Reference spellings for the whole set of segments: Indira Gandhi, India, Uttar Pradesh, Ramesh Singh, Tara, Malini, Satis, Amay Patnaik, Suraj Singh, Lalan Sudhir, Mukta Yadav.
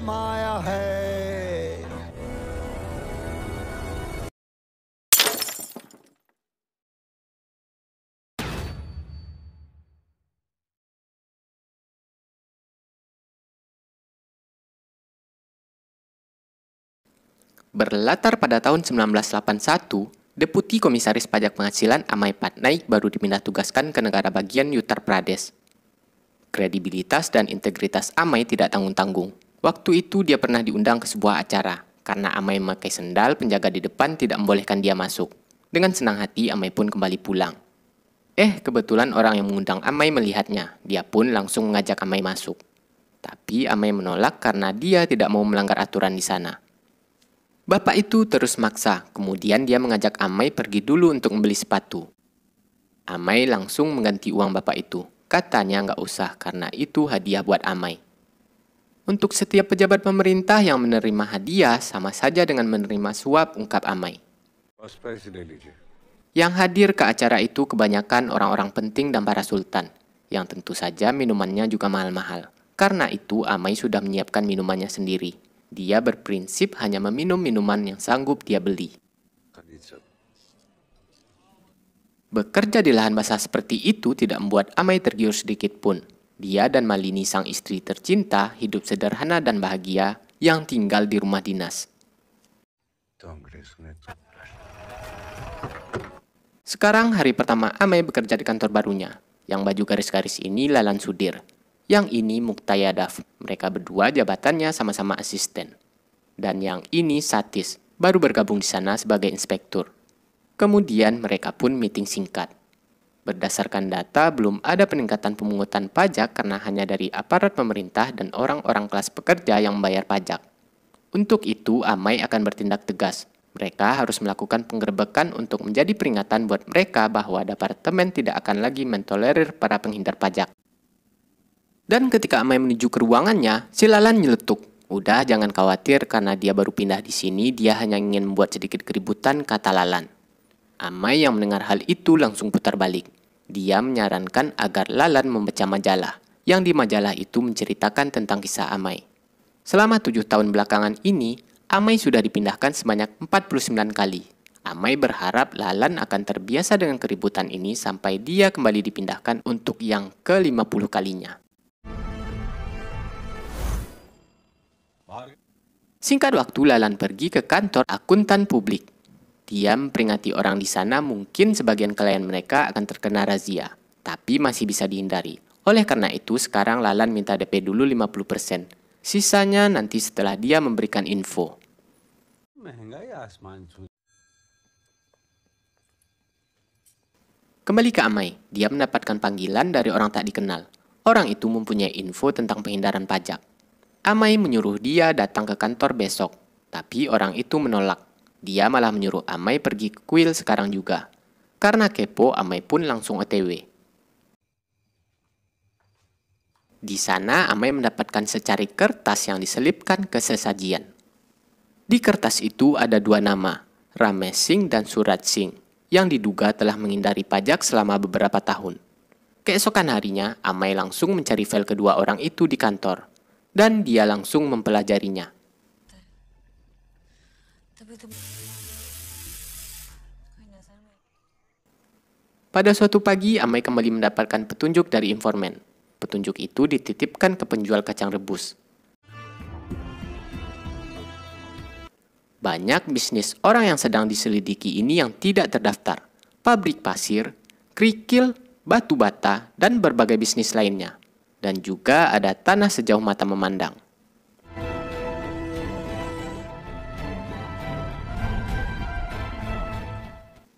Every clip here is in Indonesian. माया है। Berlatar pada tahun 1981, Deputi Komisaris Pajak Penghasilan Amay Patnaik baru diminta tugaskan ke negara bagian Uttar Pradesh. Kredibilitas dan integritas Amay tidak tanggung-tanggung. Waktu itu dia pernah diundang ke sebuah acara, karena Amay memakai sendal, penjaga di depan tidak membolehkan dia masuk. Dengan senang hati, Amay pun kembali pulang. Kebetulan orang yang mengundang Amay melihatnya, dia pun langsung mengajak Amay masuk. Tapi Amay menolak karena dia tidak mau melanggar aturan di sana. Bapak itu terus maksa, kemudian dia mengajak Amay pergi dulu untuk membeli sepatu. Amay langsung mengganti uang bapak itu. Katanya nggak usah karena itu hadiah buat Amay. Untuk setiap pejabat pemerintah yang menerima hadiah sama saja dengan menerima suap, ungkap Amay. Yang hadir ke acara itu kebanyakan orang-orang penting dan para sultan, yang tentu saja minumannya juga mahal-mahal. Karena itu Amay sudah menyiapkan minumannya sendiri. Dia berprinsip hanya meminum minuman yang sanggup dia beli. Bekerja di lahan basah seperti itu tidak membuat Amay tergiur sedikit pun. Dia dan Malini, sang istri tercinta, hidup sederhana dan bahagia yang tinggal di rumah dinas. Sekarang hari pertama Amay bekerja di kantor barunya. Yang baju garis-garis ini Lalan Sudhir. Yang ini Mukta Yadav, mereka berdua jabatannya sama-sama asisten. Dan yang ini Satis, baru bergabung di sana sebagai inspektur. Kemudian mereka pun meeting singkat. Berdasarkan data, belum ada peningkatan pemungutan pajak karena hanya dari aparat pemerintah dan orang-orang kelas pekerja yang membayar pajak. Untuk itu, Amay akan bertindak tegas. Mereka harus melakukan penggerbekan untuk menjadi peringatan buat mereka bahwa departemen tidak akan lagi mentolerir para penghindar pajak. Dan ketika Amay menuju ke ruangannya, si Lalan nyeletuk. Udah, jangan khawatir karena dia baru pindah di sini, dia hanya ingin membuat sedikit keributan, kata Lalan. Amay yang mendengar hal itu langsung putar balik. Dia menyarankan agar Lalan membaca majalah, yang di majalah itu menceritakan tentang kisah Amay. Selama 7 tahun belakangan ini, Amay sudah dipindahkan sebanyak 49 kali. Amay berharap Lalan akan terbiasa dengan keributan ini sampai dia kembali dipindahkan untuk yang ke-50 kalinya. Singkat waktu, Lalan pergi ke kantor akuntan publik. Dia memperingati orang di sana mungkin sebagian klien mereka akan terkena razia, tapi masih bisa dihindari. Oleh karena itu, sekarang Lalan minta DP dulu 50%. Sisanya nanti setelah dia memberikan info. Kembali ke Amay, dia mendapatkan panggilan dari orang tak dikenal. Orang itu mempunyai info tentang penghindaran pajak. Amay menyuruh dia datang ke kantor besok, tapi orang itu menolak. Dia malah menyuruh Amay pergi ke kuil sekarang juga. Karena kepo, Amay pun langsung OTW. Di sana, Amay mendapatkan secari kertas yang diselipkan ke sesajian. Di kertas itu ada 2 nama, Ramesh Singh dan Suraj Singh, yang diduga telah menghindari pajak selama beberapa tahun. Keesokan harinya, Amay langsung mencari file kedua orang itu di kantor. Dan dia langsung mempelajarinya. Pada suatu pagi, Amay kembali mendapatkan petunjuk dari informan. Petunjuk itu dititipkan ke penjual kacang rebus. Banyak bisnis orang yang sedang diselidiki ini yang tidak terdaftar. Pabrik pasir, kerikil, batu bata, dan berbagai bisnis lainnya. Dan juga ada tanah sejauh mata memandang.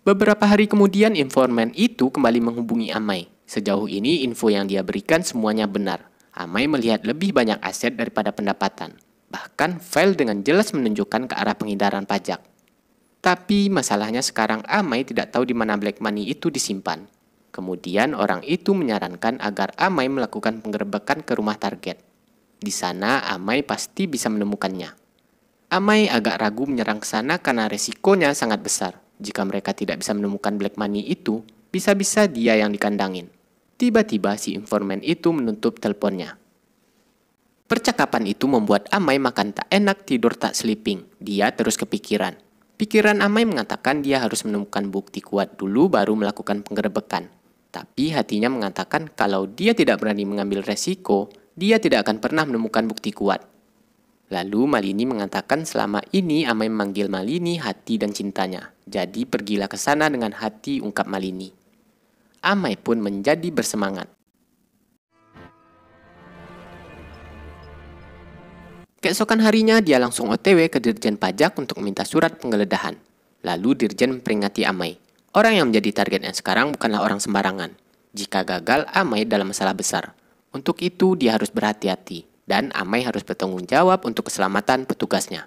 Beberapa hari kemudian, informan itu kembali menghubungi Amay. Sejauh ini, info yang dia berikan semuanya benar. Amay melihat lebih banyak aset daripada pendapatan. Bahkan, file dengan jelas menunjukkan ke arah penghindaran pajak. Tapi, masalahnya sekarang Amay tidak tahu di mana black money itu disimpan. Kemudian orang itu menyarankan agar Amay melakukan penggerbekan ke rumah target. Di sana Amay pasti bisa menemukannya. Amay agak ragu menyerang ke sana karena resikonya sangat besar. Jika mereka tidak bisa menemukan black money itu, bisa-bisa dia yang dikandangin. Tiba-tiba si informan itu menutup teleponnya. Percakapan itu membuat Amay makan tak enak, tidur tak sleeping. Dia terus kepikiran. Pikiran Amay mengatakan dia harus menemukan bukti kuat dulu baru melakukan penggerebekan. Tapi hatinya mengatakan kalau dia tidak berani mengambil resiko, dia tidak akan pernah menemukan bukti kuat. Lalu Malini mengatakan selama ini Amay memanggil Malini hati dan cintanya. Jadi pergilah ke sana dengan hati, ungkap Malini. Amay pun menjadi bersemangat. Keesokan harinya dia langsung OTW ke Dirjen Pajak untuk minta surat penggeledahan. Lalu Dirjen memperingati Amay. Orang yang menjadi targetnya sekarang bukanlah orang sembarangan. Jika gagal, Amay dalam masalah besar. Untuk itu dia harus berhati-hati dan Amay harus bertanggung jawab untuk keselamatan petugasnya.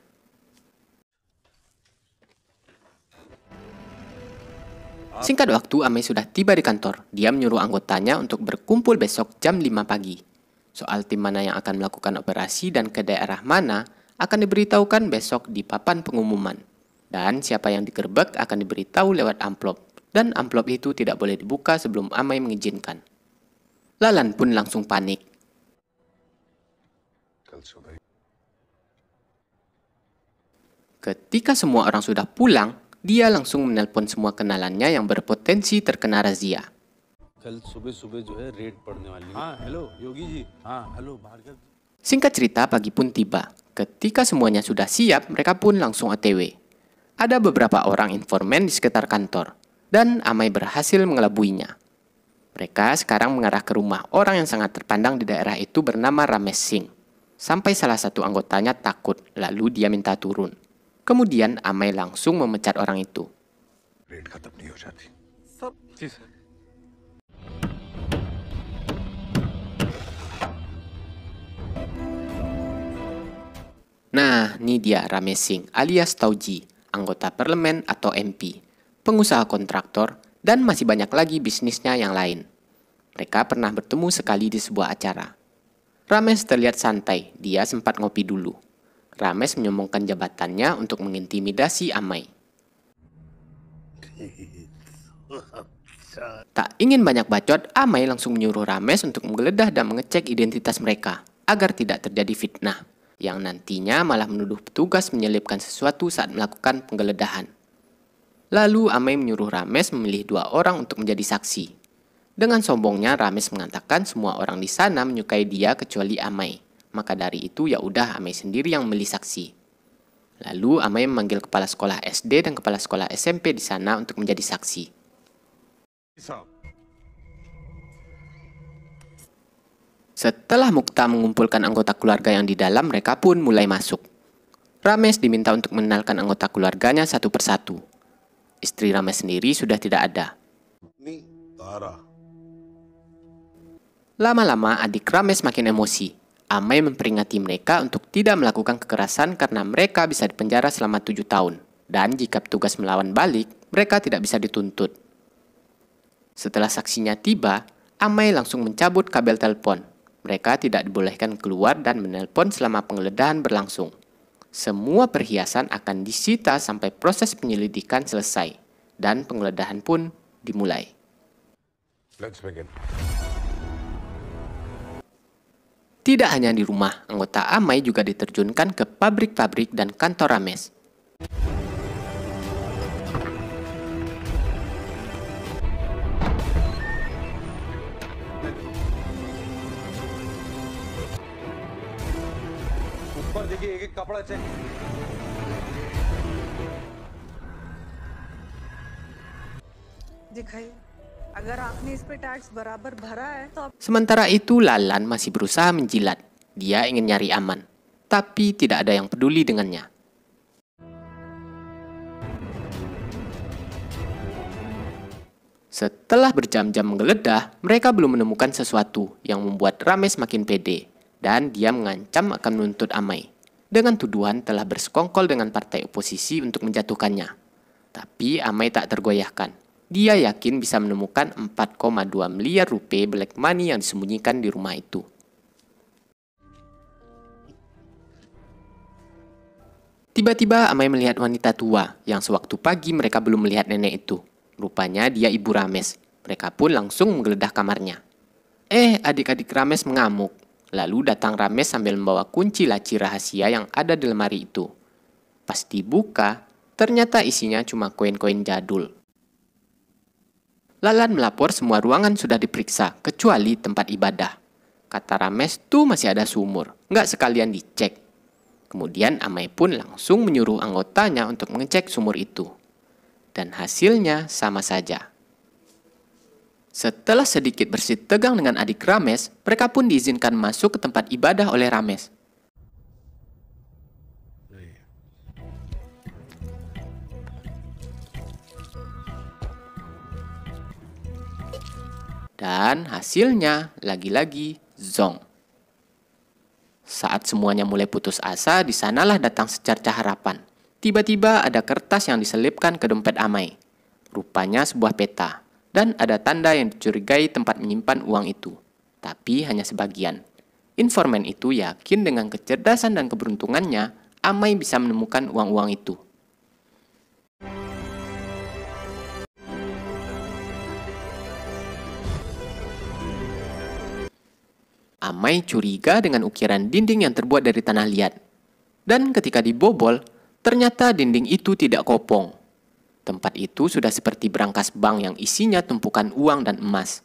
Singkat waktu Amay sudah tiba di kantor. Dia menyuruh anggotanya untuk berkumpul besok jam 5 pagi. Soal tim mana yang akan melakukan operasi dan ke daerah mana akan diberitahukan besok di papan pengumuman. Dan siapa yang digerebek akan diberitahu lewat amplop. Dan amplop itu tidak boleh dibuka sebelum Amay mengizinkan. Lalan pun langsung panik. Ketika semua orang sudah pulang, dia langsung menelpon semua kenalannya yang berpotensi terkena razia. Singkat cerita, pagi pun tiba. Ketika semuanya sudah siap, mereka pun langsung OTW. Ada beberapa orang informan di sekitar kantor, dan Amay berhasil mengelabuinya. Mereka sekarang mengarah ke rumah orang yang sangat terpandang di daerah itu bernama Ramesh Singh. Sampai salah satu anggotanya takut, lalu dia minta turun. Kemudian Amay langsung memecat orang itu. Nah, ini dia Ramesh Singh alias Tauji, anggota parlemen atau MP, pengusaha kontraktor, dan masih banyak lagi bisnisnya yang lain. Mereka pernah bertemu sekali di sebuah acara. Ramesh terlihat santai, dia sempat ngopi dulu. Ramesh menyombongkan jabatannya untuk mengintimidasi Amay. Tak ingin banyak bacot, Amay langsung menyuruh Ramesh untuk menggeledah dan mengecek identitas mereka agar tidak terjadi fitnah, yang nantinya malah menuduh petugas menyelipkan sesuatu saat melakukan penggeledahan. Lalu Amay menyuruh Ramesh memilih dua orang untuk menjadi saksi. Dengan sombongnya Ramesh mengatakan semua orang di sana menyukai dia kecuali Amay. Maka dari itu ya udah Amay sendiri yang memilih saksi. Lalu Amay memanggil kepala sekolah SD dan kepala sekolah SMP di sana untuk menjadi saksi. Setelah Mukta mengumpulkan anggota keluarga yang di dalam, mereka pun mulai masuk. Ramesh diminta untuk mengenalkan anggota keluarganya satu persatu. Istri Ramesh sendiri sudah tidak ada. Lama-lama adik Ramesh makin emosi. Amay memperingati mereka untuk tidak melakukan kekerasan karena mereka bisa dipenjara selama 7 tahun. Dan jika petugas melawan balik, mereka tidak bisa dituntut. Setelah saksinya tiba, Amay langsung mencabut kabel telepon. Mereka tidak dibolehkan keluar dan menelpon selama penggeledahan berlangsung. Semua perhiasan akan disita sampai proses penyelidikan selesai. Dan penggeledahan pun dimulai. Let's begin. Tidak hanya di rumah, anggota Amay juga diterjunkan ke pabrik-pabrik dan kantor Ramesh. Sementara itu Lalan masih berusaha menjilat. Dia ingin nyari aman, tapi tidak ada yang peduli dengannya. Setelah berjam-jam menggeledah, mereka belum menemukan sesuatu yang membuat Ramesh makin pede. Dan dia mengancam akan menuntut Amay dengan tuduhan telah bersekongkol dengan partai oposisi untuk menjatuhkannya. Tapi Amay tak tergoyahkan. Dia yakin bisa menemukan 4,2 miliar rupiah black money yang disembunyikan di rumah itu. Tiba-tiba Amay melihat wanita tua yang sewaktu pagi mereka belum melihat nenek itu. Rupanya dia ibu Ramesh. Mereka pun langsung menggeledah kamarnya. Adik-adik Ramesh mengamuk. Lalu datang Ramesh sambil membawa kunci laci rahasia yang ada di lemari itu. Pas dibuka, ternyata isinya cuma koin-koin jadul. Lalan melapor semua ruangan sudah diperiksa, kecuali tempat ibadah. Kata Ramesh tuh masih ada sumur, nggak sekalian dicek. Kemudian Amay pun langsung menyuruh anggotanya untuk mengecek sumur itu. Dan hasilnya sama saja. Setelah sedikit bersih tegang dengan adik Ramesh, mereka pun diizinkan masuk ke tempat ibadah oleh Ramesh. Dan hasilnya lagi-lagi zong. Saat semuanya mulai putus asa, disanalah datang secercah harapan. Tiba-tiba ada kertas yang diselipkan ke dompet Amay. Rupanya sebuah peta. Dan ada tanda yang dicurigai tempat menyimpan uang itu. Tapi hanya sebagian. Informan itu yakin dengan kecerdasan dan keberuntungannya, Amay bisa menemukan uang-uang itu. Amay curiga dengan ukiran dinding yang terbuat dari tanah liat. Dan ketika dibobol, ternyata dinding itu tidak kopong. Tempat itu sudah seperti berangkas bank yang isinya tumpukan uang dan emas.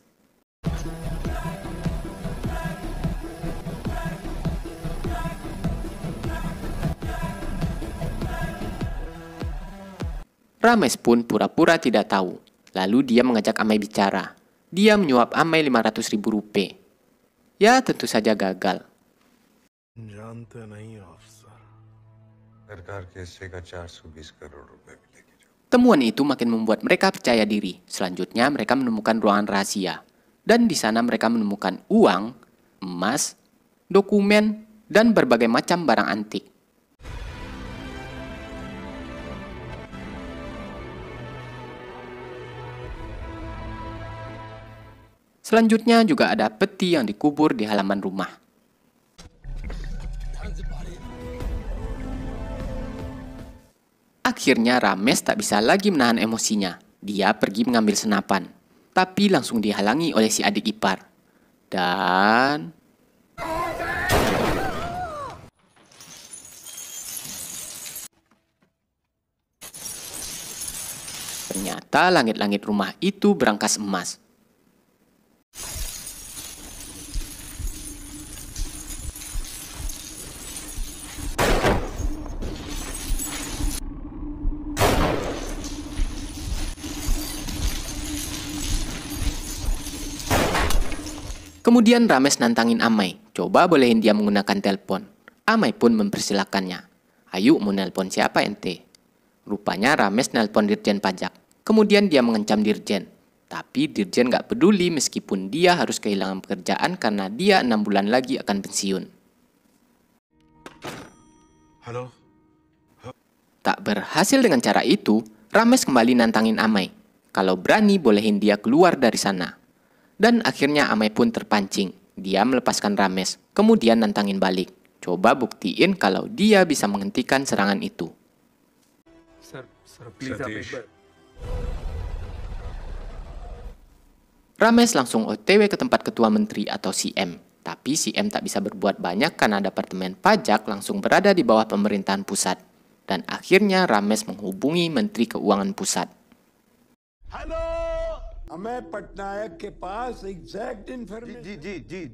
Ramesh pun pura-pura tidak tahu. Lalu dia mengajak Amay bicara. Dia menyuap Amay 500.000 rupiah. Ya, tentu saja gagal. Temuan itu makin membuat mereka percaya diri. Selanjutnya mereka menemukan ruangan rahasia. Dan di sana mereka menemukan uang, emas, dokumen, dan berbagai macam barang antik. Selanjutnya juga ada peti yang dikubur di halaman rumah. Akhirnya Ramesh tak bisa lagi menahan emosinya. Dia pergi mengambil senapan. Tapi langsung dihalangi oleh si adik ipar. Dan... ternyata langit-langit rumah itu berangkas emas. Kemudian Ramesh nantangin Amay, coba bolehin dia menggunakan telepon. Amay pun mempersilahkannya. Ayo mau nelpon siapa ente? Rupanya Ramesh nelpon Dirjen Pajak. Kemudian dia mengancam Dirjen. Tapi Dirjen gak peduli meskipun dia harus kehilangan pekerjaan karena dia 6 bulan lagi akan pensiun. Halo? Tak berhasil dengan cara itu, Ramesh kembali nantangin Amay. Kalau berani bolehin dia keluar dari sana. Dan akhirnya Amay pun terpancing. Dia melepaskan Ramesh, kemudian nantangin balik. Coba buktiin kalau dia bisa menghentikan serangan itu. Ramesh langsung OTW ke tempat ketua menteri atau CM. Tapi CM tak bisa berbuat banyak karena Departemen Pajak langsung berada di bawah pemerintahan pusat. Dan akhirnya Ramesh menghubungi Menteri Keuangan Pusat. Halo! Amay Patnaik ke pas exact information.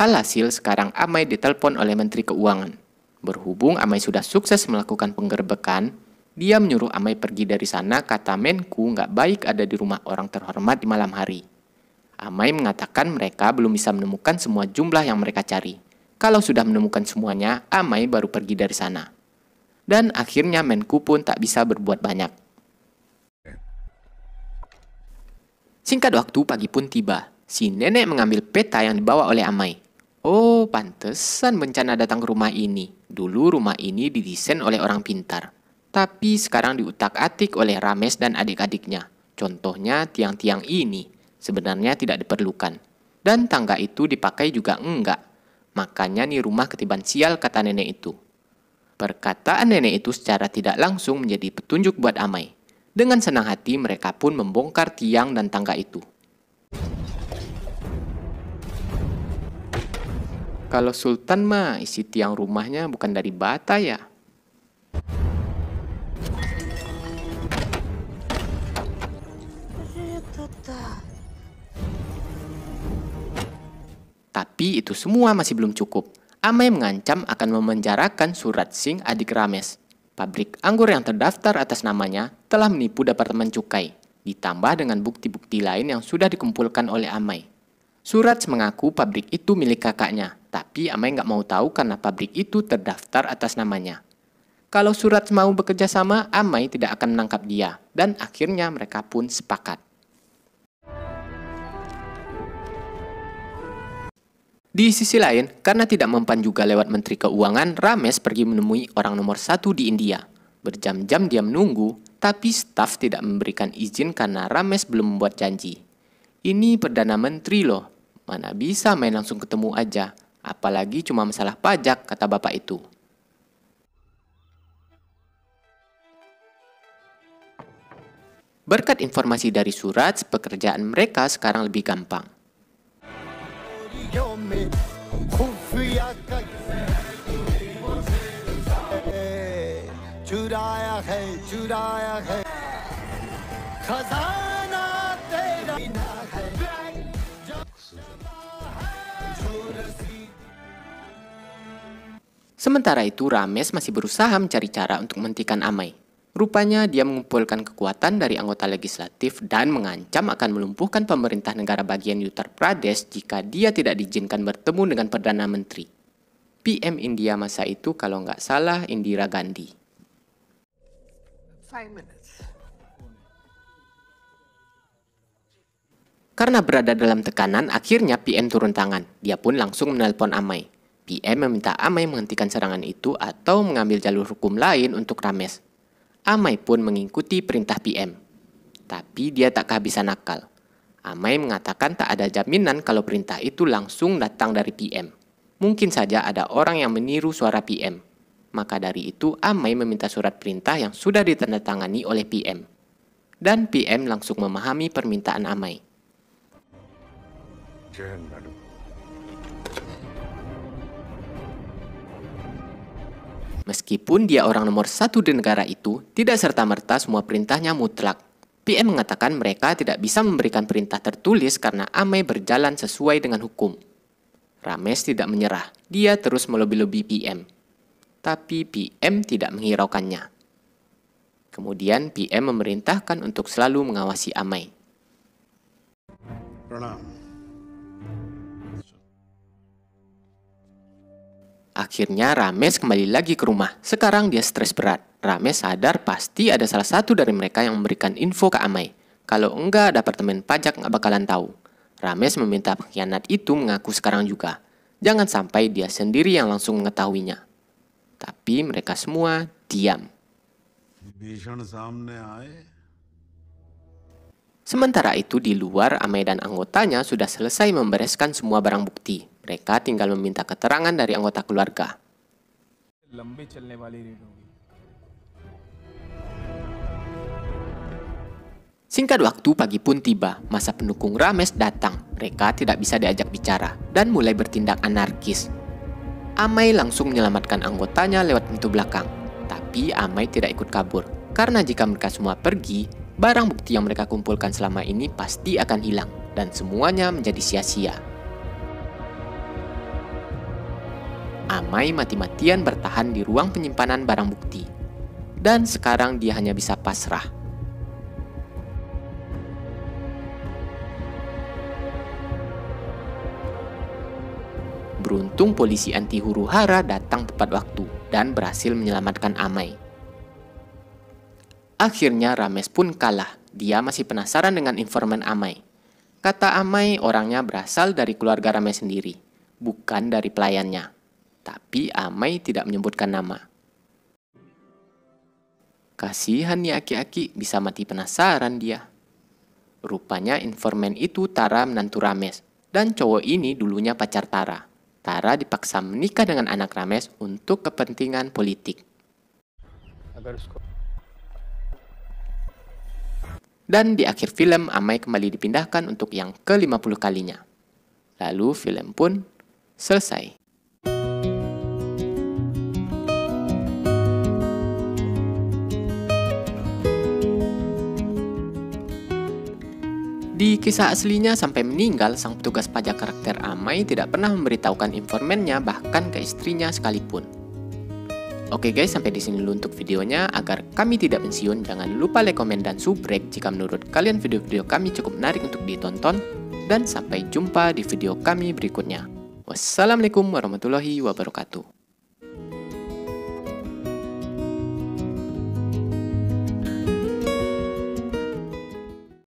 Alhasil sekarang Amay ditelepon oleh Menteri Keuangan. Berhubung Amay sudah sukses melakukan penggerbekan, dia menyuruh Amay pergi dari sana. Kata Menku nggak baik ada di rumah orang terhormat di malam hari. Amay mengatakan mereka belum bisa menemukan semua jumlah yang mereka cari. Kalau sudah menemukan semuanya, Amay baru pergi dari sana. Dan akhirnya Menku pun tak bisa berbuat banyak. Singkat waktu, pagi pun tiba. Si nenek mengambil peta yang dibawa oleh Amay. Oh, pantesan bencana datang ke rumah ini. Dulu rumah ini didesain oleh orang pintar. Tapi sekarang diutak-atik oleh Ramesh dan adik-adiknya. Contohnya tiang-tiang ini sebenarnya tidak diperlukan. Dan tangga itu dipakai juga enggak. Makanya nih rumah ketiban sial, kata nenek itu. Perkataan nenek itu secara tidak langsung menjadi petunjuk buat Amay. Dengan senang hati mereka pun membongkar tiang dan tangga itu. Kalau sultan mah isi tiang rumahnya bukan dari bata ya. Tapi itu semua masih belum cukup. Amay mengancam akan memenjarakan Suraj Singh, adik Ramesh. Pabrik anggur yang terdaftar atas namanya telah menipu Departemen Cukai, ditambah dengan bukti-bukti lain yang sudah dikumpulkan oleh Amay. Suraj mengaku pabrik itu milik kakaknya, tapi Amay nggak mau tahu karena pabrik itu terdaftar atas namanya. Kalau Suraj mau bekerja sama, Amay tidak akan menangkap dia, dan akhirnya mereka pun sepakat. Di sisi lain, karena tidak mempan juga lewat Menteri Keuangan, Ramesh pergi menemui orang nomor satu di India. Berjam-jam dia menunggu, tapi staf tidak memberikan izin karena Ramesh belum membuat janji. Ini Perdana Menteri loh, mana bisa main langsung ketemu aja, apalagi cuma masalah pajak, kata bapak itu. Berkat informasi dari Suraj, pekerjaan mereka sekarang lebih gampang. Sementara itu, Ramesh masih berusaha mencari cara untuk menghentikan Amay. Rupanya dia mengumpulkan kekuatan dari anggota legislatif dan mengancam akan melumpuhkan pemerintah negara bagian Uttar Pradesh jika dia tidak diizinkan bertemu dengan Perdana Menteri. PM India masa itu kalau nggak salah Indira Gandhi. 5 minutes. Karena berada dalam tekanan, akhirnya PM turun tangan. Dia pun langsung menelpon Amay. PM meminta Amay menghentikan serangan itu atau mengambil jalur hukum lain untuk Ramesh. Amay pun mengikuti perintah PM. Tapi dia tak kehabisan akal. Amay mengatakan tak ada jaminan kalau perintah itu langsung datang dari PM. Mungkin saja ada orang yang meniru suara PM. Maka dari itu Amay meminta surat perintah yang sudah ditandatangani oleh PM. Dan PM langsung memahami permintaan Amay. Meskipun dia orang nomor satu di negara itu, tidak serta-merta semua perintahnya mutlak. PM mengatakan mereka tidak bisa memberikan perintah tertulis karena Amay berjalan sesuai dengan hukum. Ramesh tidak menyerah, dia terus melobi-lobi PM. Tapi PM tidak menghiraukannya. Kemudian PM memerintahkan untuk selalu mengawasi Amay. Akhirnya Ramesh kembali lagi ke rumah. Sekarang dia stres berat. Ramesh sadar pasti ada salah satu dari mereka yang memberikan info ke Amay. Kalau enggak, Departemen Pajak nggak bakalan tahu. Ramesh meminta pengkhianat itu mengaku sekarang juga. Jangan sampai dia sendiri yang langsung mengetahuinya. Tapi mereka semua diam. Sementara itu di luar, Amay dan anggotanya sudah selesai membereskan semua barang bukti. Mereka tinggal meminta keterangan dari anggota keluarga. Singkat waktu, pagi pun tiba. Masa pendukung Ramesh datang. Mereka tidak bisa diajak bicara dan mulai bertindak anarkis. Amay langsung menyelamatkan anggotanya lewat pintu belakang. Tapi Amay tidak ikut kabur, karena jika mereka semua pergi, barang bukti yang mereka kumpulkan selama ini pasti akan hilang, dan semuanya menjadi sia-sia. Amay mati-matian bertahan di ruang penyimpanan barang bukti, dan sekarang dia hanya bisa pasrah. Beruntung polisi anti huru-hara datang tepat waktu dan berhasil menyelamatkan Amay. Akhirnya Ramesh pun kalah, dia masih penasaran dengan informan Amay. Kata Amay orangnya berasal dari keluarga Ramesh sendiri, bukan dari pelayannya. Tapi Amay tidak menyebutkan nama. Kasihan ya aki-aki, bisa mati penasaran dia. Rupanya informan itu Tara, menantu Ramesh, dan cowok ini dulunya pacar Tara. Tara dipaksa menikah dengan anak Ramesh untuk kepentingan politik. Dan di akhir film, Amay kembali dipindahkan untuk yang ke-50 kalinya. Lalu film pun selesai. Di kisah aslinya, sampai meninggal, sang petugas pajak karakter Amay tidak pernah memberitahukan informannya bahkan ke istrinya sekalipun. Oke guys, sampai di sini dulu untuk videonya. Agar kami tidak pensiun, jangan lupa like, komen, dan subrek jika menurut kalian video-video kami cukup menarik untuk ditonton. Dan sampai jumpa di video kami berikutnya. Wassalamualaikum warahmatullahi wabarakatuh.